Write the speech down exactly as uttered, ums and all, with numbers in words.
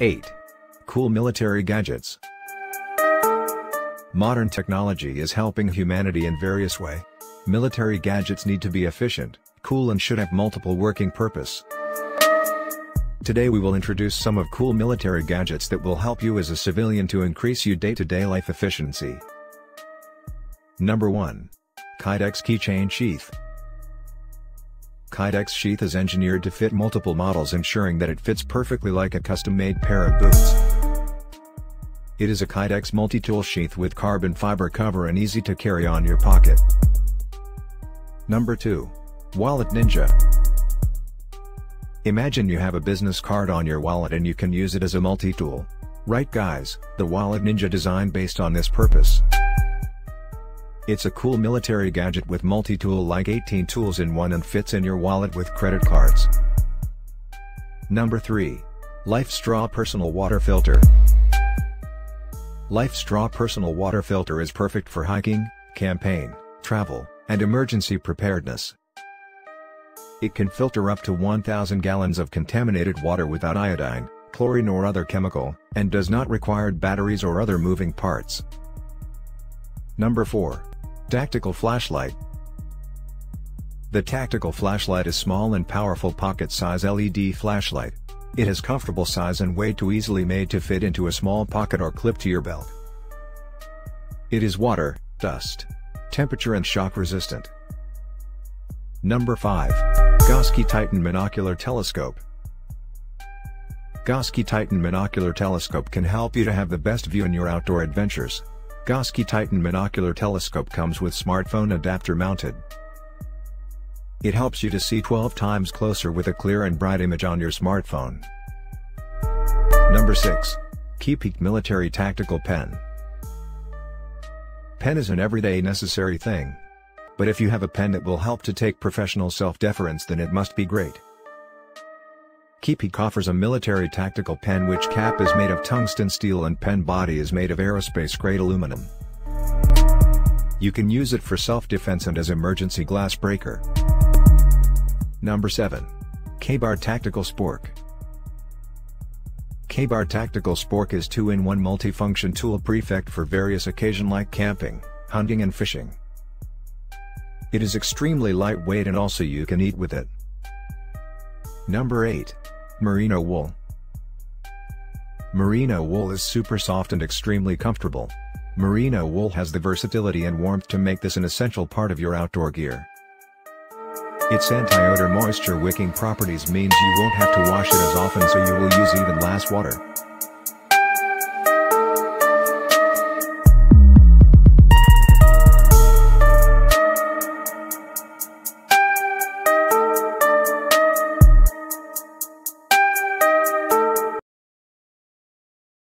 eight. Cool military gadgets. Modern technology is helping humanity in various ways. Military gadgets need to be efficient, cool and should have multiple working purpose. Today we will introduce some of cool military gadgets that will help you as a civilian to increase your day-to-day life efficiency. Number one. Kydex Keychain Sheath. Kydex sheath is engineered to fit multiple models, ensuring that it fits perfectly like a custom-made pair of boots. It is a Kydex multi-tool sheath with carbon fiber cover and easy to carry on your pocket. Number two. Wallet Ninja. Imagine you have a business card on your wallet and you can use it as a multi-tool. Right guys, the Wallet Ninja design based on this purpose. It's a cool military gadget with multi-tool like eighteen tools in one and fits in your wallet with credit cards. Number three. LifeStraw Personal Water Filter. LifeStraw Personal Water Filter is perfect for hiking, campaign, travel, and emergency preparedness. It can filter up to one thousand gallons of contaminated water without iodine, chlorine or other chemical, and does not require batteries or other moving parts. Number four. Tactical flashlight. The tactical flashlight is small and powerful pocket-size L E D flashlight. It has comfortable size and weight to easily made to fit into a small pocket or clip to your belt. It is water, dust, temperature and shock resistant. Number five. Gosky Titan Monocular Telescope. Gosky Titan Monocular Telescope can help you to have the best view in your outdoor adventures. Gosky Titan Monocular Telescope comes with smartphone adapter mounted. It helps you to see twelve times closer with a clear and bright image on your smartphone. Number six. Keypeak Military Tactical Pen. Pen is an everyday necessary thing. But if you have a pen that will help to take professional self-deference, then it must be great. Keypeak offers a military tactical pen which cap is made of tungsten steel and pen body is made of aerospace-grade aluminum. You can use it for self-defense and as emergency glass breaker. Number seven. Ka-Bar Tactical Spork. Ka-Bar Tactical Spork is two in one multifunction tool perfect for various occasions like camping, hunting and fishing. It is extremely lightweight and also you can eat with it. Number eight. Merino Wool. Merino wool is super soft and extremely comfortable. Merino wool has the versatility and warmth to make this an essential part of your outdoor gear. Its anti-odor moisture wicking properties means you won't have to wash it as often, so you will use even less water.